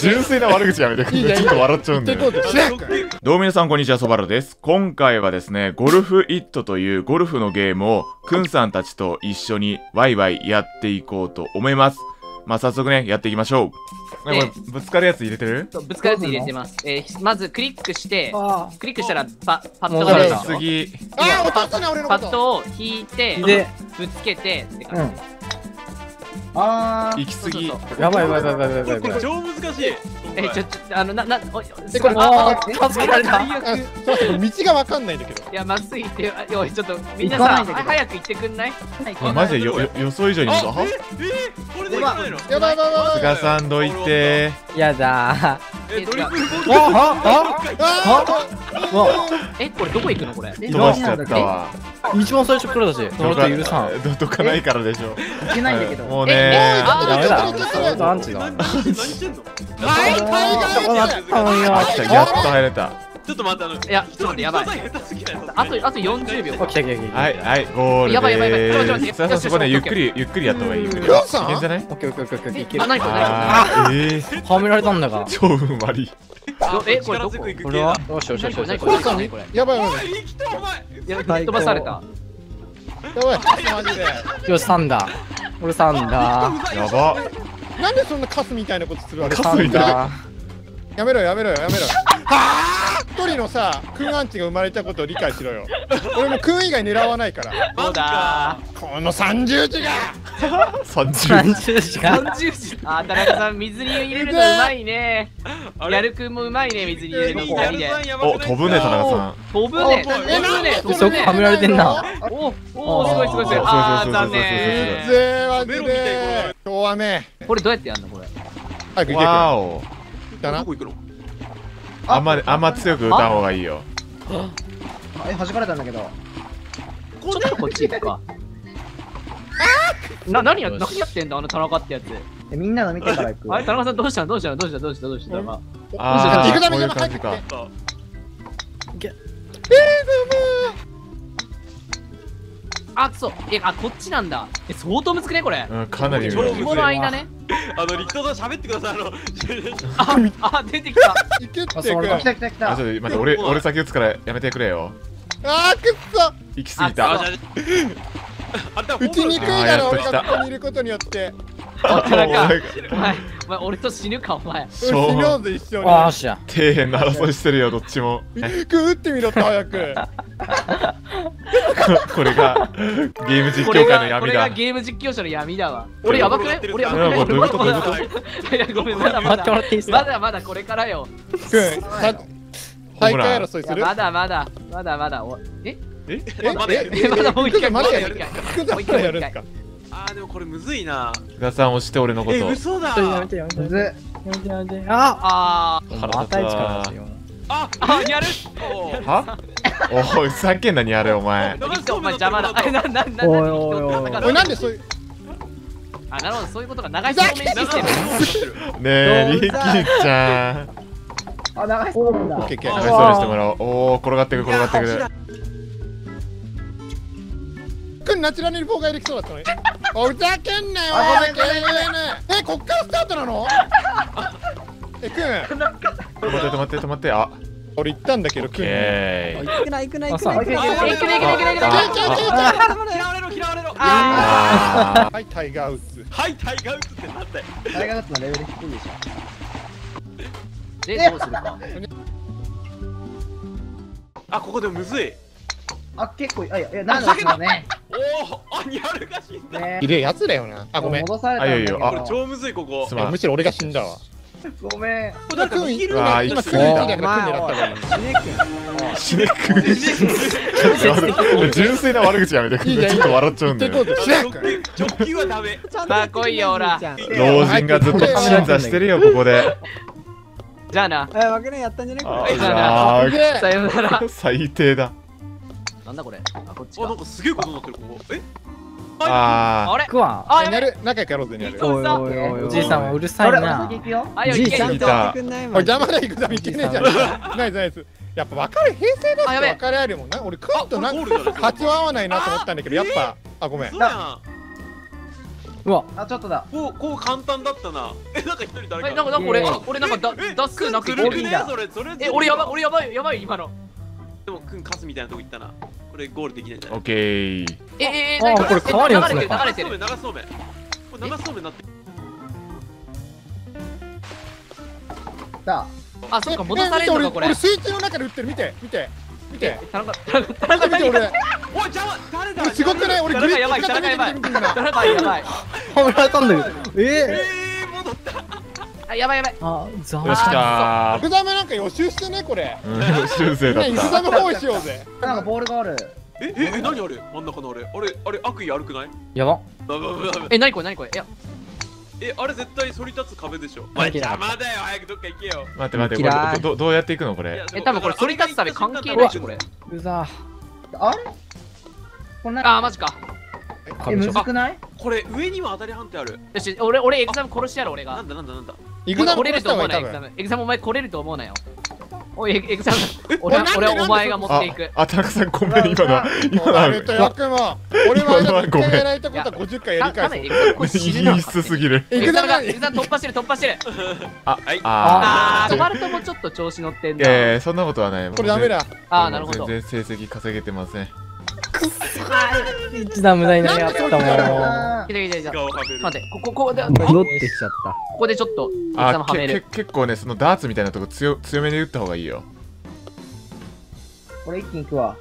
純粋な悪口やめて、ちょっと笑っちゃうんで。どうも皆さんこんにちは、そばるです。今回はですね、ゴルフイットというゴルフのゲームをくんさんたちと一緒にワイワイやっていこうと思います。まあ早速ね、やっていきましょう。ぶつかるやつ入れてる？ぶつかるやつ入れてます。まずクリックして、クリックしたらパッドが出る。次、パッドを引いて、ぶつけてって感じ。行き過ぎ。やばいやばいやばいやばい。これ超難しい。これ助けられた。道がわかんないんだけど。いや、まっすぐ行ってよ。おい、ちょっとみんなさ、早く行ってくんない？マジで予想以上に難しい。これでいかないの？やばいやばいやばい。菅さんどいて。やだ。ドリブルボール。これどこ行くのこれ？飛ばしちゃったわ。一番最初からだし、どか許さん。どかないからでしょ。いけないんだけど。もうね。ダメだ。アンチだ。何してんの？はい、海外。やっと入れた。ちょっと待って、いや、ちょっと待って、やばい。あと40秒。はい、はい、ゴールです。やばいやばいやばい。ちょっと待って。そこね、ゆっくりゆっくりやった方がいい。ゆっくり。いけんじゃない？オッケーオッケーオッケーオッケー。あ、ないかない。はめられたんだが。超うまり。これどこ？これは？よし。やばいやばい。やばい。飛ばされた。やばい。マジで。よし、3だ。俺3だ。やば。なんでそんなカスみたいなことするわけ？カスみたいな。やめろやめろやめろ。一人のさ、クンアンチが生まれたことを理解しろよ。俺もクン以外狙わないから。そうだ。この30時が。30時。あ、田中さん水に入れるのうまいね。やるくんもうまいね、水に入れるの二人で。お、飛ぶね田中さん。飛ぶね。そこはめられてんな。お、すごい。あ、残念。今日はね。これどうやってやるのこれ。早く行け。どこ行くの？あんま強く打たんほうがいいよ。弾かれたんだけど。ちょっとこっち行くか。何やってんだあの田中ってやつ。みんなの見てから行く。あれ田中さんどうした？行くために入ってきた。あ、そう。あ、こっちなんだ。相当むずくねこれ。かなりむずい。この間ね。リクトさん喋ってください。出てきた。来た。ちょっと待って、俺先打つからやめてくれよ。くっそ。行き過ぎた。打ちにくいだろ、俺がここにいることによって。お前、俺と死ぬか、お前。死のうぜ、一緒に。底辺の争いしてるよ、どっちも。打ってみろって、早く。これがゲーム実況界の闇だ。これがゲーム実況者の闇だわ。俺やばくない？ごめん、まだこれからよ。大会争いする？まだ。まだもう一回やるんですか？でもこれむずいな。木田さん押して俺のこと。嘘だ。やめて。また1からですよ。やる。は？おい、ふざけんなにやれお前。お前邪魔だ。おいなんでそういう。なるほど、そういうことが長いそうめんしてる。ねえ、リキちゃん。長いそうめんだ。長いそうめんしてもらおう。おお、転がってくる。くんナチュラルに妨害できそうだったのに。おふざけんなよ。こっからスタートなの？くん。止まって。俺行ったんだけど、くん。行くな。はい、タイガーウッズってなんだよ。タイガーウッズのレベル低いでしょ。で、どうするか。ここでもむずい。結構、いや、なんだろうね。やるが死んだ。いるやつだよな。ごめん。戻された。これ超むずい、ここ。むしろ俺が死んだわ。ごめん。今くん狙った。死ねくん。純粋な悪口やめて。ちょっと笑っちゃうんだよ。直球はダメ。さあ来いよ、ほら。老人がずっと鎮座してるよ、ここで。じゃあな。わけねやったんじゃねえか。さよなら。最低だ。なんだこれ。こっち。なんかすげえことになってる、ここ。あれ、仲良くやろうぜ、ニャル。おじいさんはうるさいな。おじいさんと。邪魔だ、行くだ、行けねえじゃん。ナイス。やっぱ別れ、平成だって別れあるもんな。俺、クンとなんか、8は合わないなと思ったんだけど、やっぱ、ごめん。うわあ、ちょっとだ。こう簡単だったな。なんか一人誰か。なんか俺なんかダスなくてるんだ。俺やばい今の。でもくんカスみたいなとこ行ったな。これゴールできないんじゃない。オッケー。これ川に流れてる。流そうめになってる。だ。あ、そうか戻されるのかこれ。俺水中の中で打ってる。見て。田中見て俺。おい邪魔。誰だ。違くない。俺グリップやばい。田中やばい。はめられたんだけど。戻った。あやばい。あざー。よしかー。エグザメなんか予習してねこれ。予習生だった。エグザメ包囲しようぜ。なんかボールがある。何あれ。真ん中のあれ。あれ悪意悪くない？やば。何これ。いや。あれ絶対反り立つ壁でしょ。邪魔だよ、早くどっか行けよ。待って、どうやっていくのこれ。多分これ反り立つ壁関係ないし、これ。うざあれあー、マジか。むずくないこれ、上にも当たり判定ある。よし、俺、エグザム殺してやる、俺が。なんだ。エグザム来れると思うなよ、エグザム。エグザム、お前来れると思うなよ。おい、エグザム。俺はお前が持っていく。田中さん、ごめん、今のは。俺はごめん。やられたことは50回やり返す。陰湿すぎる。エグザムが突破してる。止まるともちょっと調子乗ってんだ。そんなことはない。これダメだ。なるほど。全然成績稼げてません。くっそー。一段無駄になりやったもん。待って、ここでってしちゃった。ここでちょっとはめる。結構ね、そのダーツみたいなとこ強めで打った方がいいよ。これ一気にいくわ。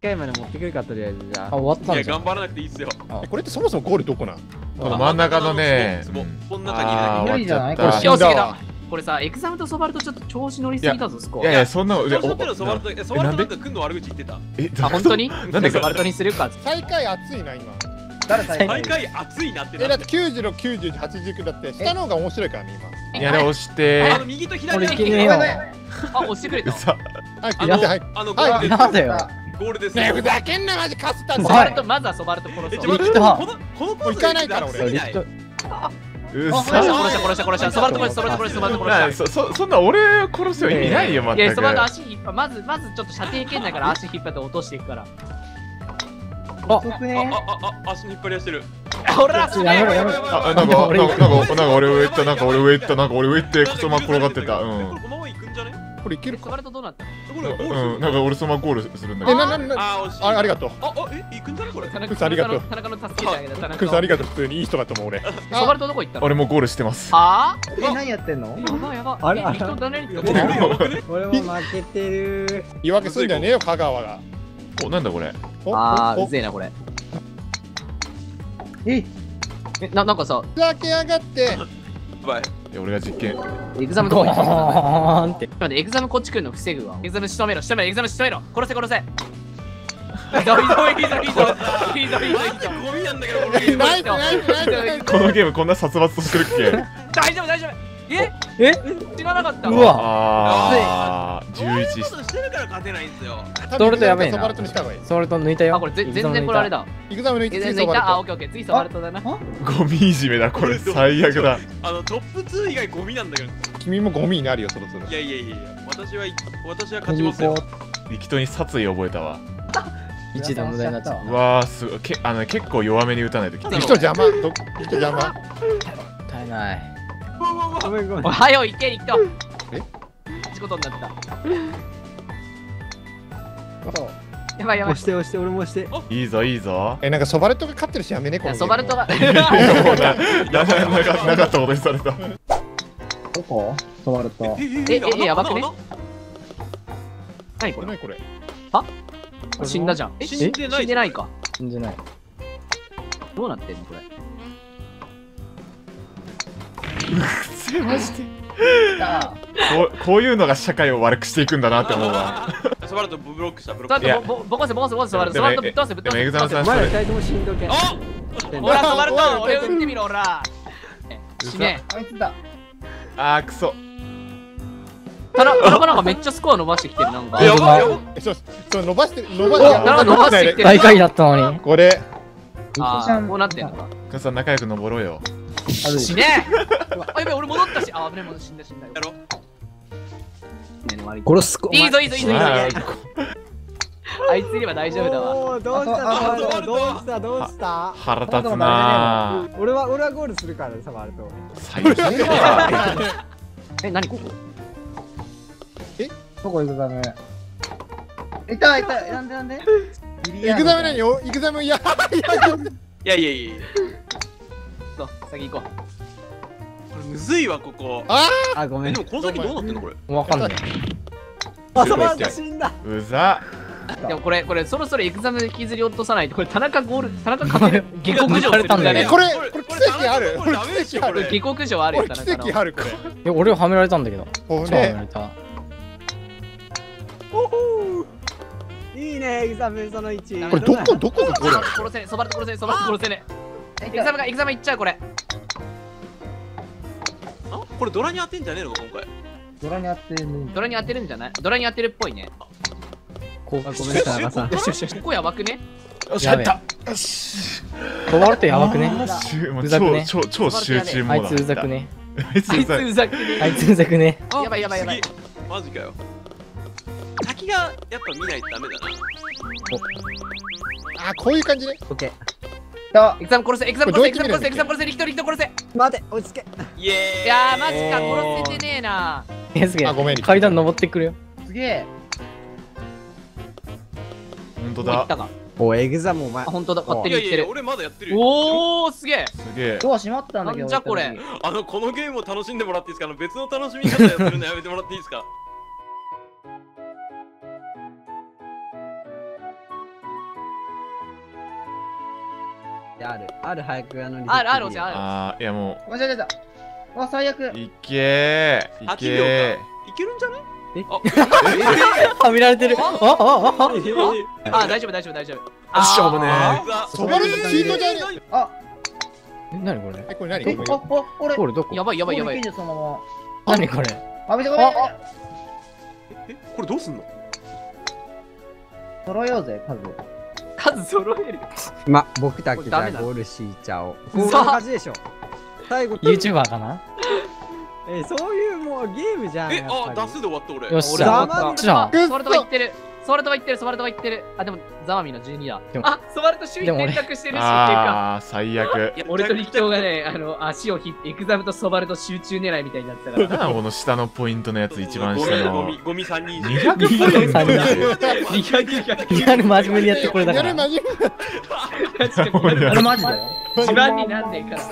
1回まで持ってくるかとりあえずじゃあ終わったんじゃん。いや頑張らなくていいっすよ。これってそもそもゴールどこなん？真ん中のね。こん中に入れないじゃない？これ死んだ。これさエクザムとソバルトちょっと調子乗りすぎたぞスコア。いやそんなの。ソバルトなんか君の悪口言ってた。あ本当に？なんでソバルトにするか。最下位熱いな今。誰最下位熱いなって。だって96、90、89だって下の方が面白いからね今。いやで押して。右と左で。押してくれた。なんだよ。ゴールですね。ふざけんなマジカスタン。まずはソバルト殺そう。行かないから俺。殺した。ソバルト殺した。そんな俺殺すよ意味ないよまだ。いやソバルト足引っ張まずちょっと射程圏内から足引っ張って落としていくから。足引っ張り出してる。俺らすげえ。なんか俺上行ってクソま転がってた。これいけるか。なんか俺そのままゴールするんだけど。ありがとう。行くんじゃねこれ。クスありがとう。田中の助けてあげた。クスありがとう。普通にいい人だと思う俺。ソバルトどこ行ったの？俺もゴールしてます。何やってんの？やば。人だね。俺も負けてる。言い訳すんじゃねえよ香川が。なんだこれ。うぜえなこれ。なんかさ。開けやがって。俺が実験。エグザムどこ行ったの？エグザムこっち来るの防ぐわ。エグザム仕留めろ、仕留めろ。殺せ。ひどい。ゴミなんだけど俺。ない。このゲームこんな殺伐としてるっけ？大丈夫。え？死ななかった。うわ。11。そうしてるから勝てないんですよ。ソルトやべえな。ソルト抜いたよ。これ全然これあれだ。エグザム抜いて次ソバルト。オッケー次ソバルトだな。ゴミいじめだこれ最悪だ。トップ2以外ゴミなんだけど。君もゴミになるよそろそろ。いや私は勝ちますよ。適当に殺意覚えたわ。一段無駄になっちゃった。わあすごい結構弱めに打たないとき。人邪魔。もったいない。おはよう、行け。仕事になった。やばい。押して、俺も押して。いいぞ。なんかソバルトが勝ってるしやめねこれ。ソバルトが。なんか応援された。どこ？ソバルト。やばくね？何これ？あ？死んだじゃん。死んでないか。死んでない。どうなってんのこれ？マジでこういうのが社会を悪くしていくんだなって思うわ。ソバルトブロックしたブロック。ボコせソバルト。ソバルトぶっ飛ばせぶっ飛ばせ。エグザムさん。前二人とも死んどけ。ほらソバルト俺撃ってみろほら。死ね。クソ。田中なんかめっちゃスコア伸ばしてきてるなんか。やばい。そう伸ばしてきてる。大会だったのに。これ。こうなってんのか。母さん仲良く登ろうよ。死ねえ。やべえ俺戻ったし。あぶねえ死んだ。やろ。殺す。いいぞいいぞいいぞいいぞ。あいついれば大丈夫だわ。どうしたどうしたどうした。腹立つな。俺はゴールするからサバルト。最悪。え、何ここ？え、どこ行くため？いたなんで。行くため何よ？行くためいや。そう先行こう。むずいわここ。あ、ごめん。でもこの先どうなってんのこれ。わかんない。あ、サバルト死んだ。うざ。でもこれそろそろエグザム引きずり落とさないとこれ田中勝てる。下克上されたんだね。これ奇跡ある。これ奇跡ある。下克上あるよ。奇跡あるこれ。俺をはめられたんだけど。はめられた。おお。いいねエグザムその1。これどこのこれ。殺せね。そばと殺せね。エグザムいっちゃうこれ。これドラに当てんじゃねえの今回。ドラに当てるんじゃない？ドラに当てるっぽいね。ごめんなさい、長さん。ここやばくね？よし、やった。止まるとやばくね？うざくね？超集中モード。あいつうざくね。やばい。マジかよ。先がやっぱ見ないとダメだな。あ、こういう感じね。オッケー。エグザム殺せ一人殺せ。待て落ち着け。いやーマジか殺せてねえな。すげえ。ごめん階段登ってくるよ。すげえ。本当だ。おエグザムお前。本当だ勝手にやってる。俺まだやってる。おおすげえ。ドア閉まったんだけど。じゃこれこのゲームを楽しんでもらっていいですか。別の楽しみ方やってるのやめてもらっていいですか。ある早くあるおじゃある。いやもう。わ最悪。いけるんじゃない？はみられてる。あ大丈夫。あしょうもね。そばのチートじゃね。あ。なにこれ？これ。これどこ？やばい。なにこれ？これどうすんの？揃えようぜ数揃える。ま、僕だけじゃゴールしーちゃおう。ゴール恥でしょ。最後。YouTuber かな？そういうもうゲームじゃん。あ、出すで終わった俺。よっしゃ。ソバルトは言ってる。あ、でもザマミの12だ。あ、ソバルト首位転落してるし。ああ、最悪。俺と力強がね、足を引エグザムとソバルト集中狙いみたいになったから。なんこの下のポイントのやつ一番下の。ゴミ三人。200マジ無理やってこれだから。俺マジだよ。自慢になんねえから。